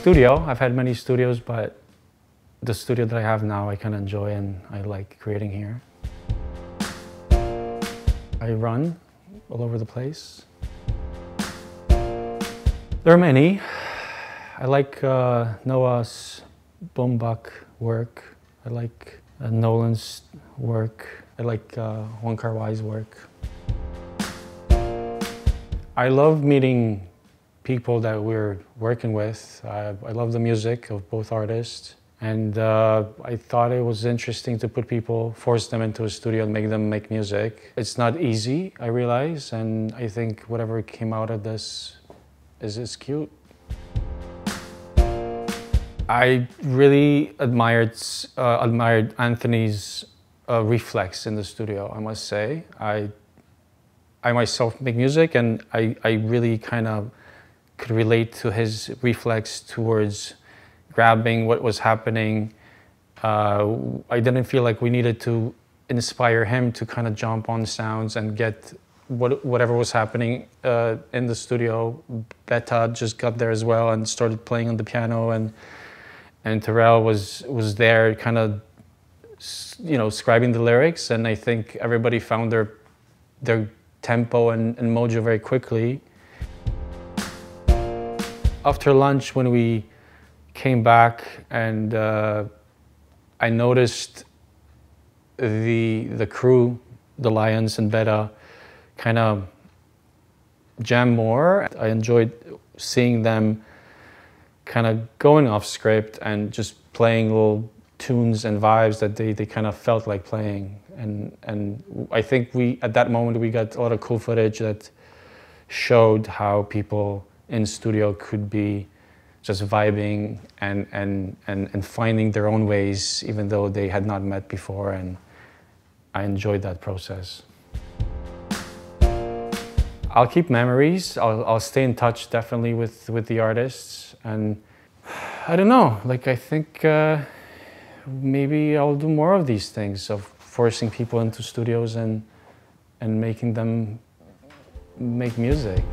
studio. I've had many studios, but the studio that I have now, I kind of enjoy and I like creating here. I run all over the place. There are many. I like Noah's Baumbach work. I like Nolan's work. I like Wong Kar-wai's work. I love meeting people that we're working with. I love the music of both artists. And I thought it was interesting to put people, force them into a studio and make them make music. It's not easy, I realize, and I think whatever came out of this is cute. I really admired Anthony's reflex in the studio, I must say. I myself make music, and I really kind of could relate to his reflex towards grabbing what was happening. I didn't feel like we needed to inspire him to kind of jump on sounds and get whatever was happening in the studio. Betta just got there as well and started playing on the piano, and Terrell was there kind of, you know, scribing the lyrics, and I think everybody found their tempo and mojo very quickly. After lunch, when we came back, and I noticed the crew, the LYONZ and Betta, kind of jam more. I enjoyed seeing them kind of going off script and just playing little tunes and vibes that they kind of felt like playing. And I think at that moment, we got a lot of cool footage that showed how people in studio could be just vibing and finding their own ways, even though they had not met before, and I enjoyed that process. I'll keep memories. I'll stay in touch, definitely, with the artists, and I don't know, like, I think maybe I'll do more of these things, of forcing people into studios and making them make music.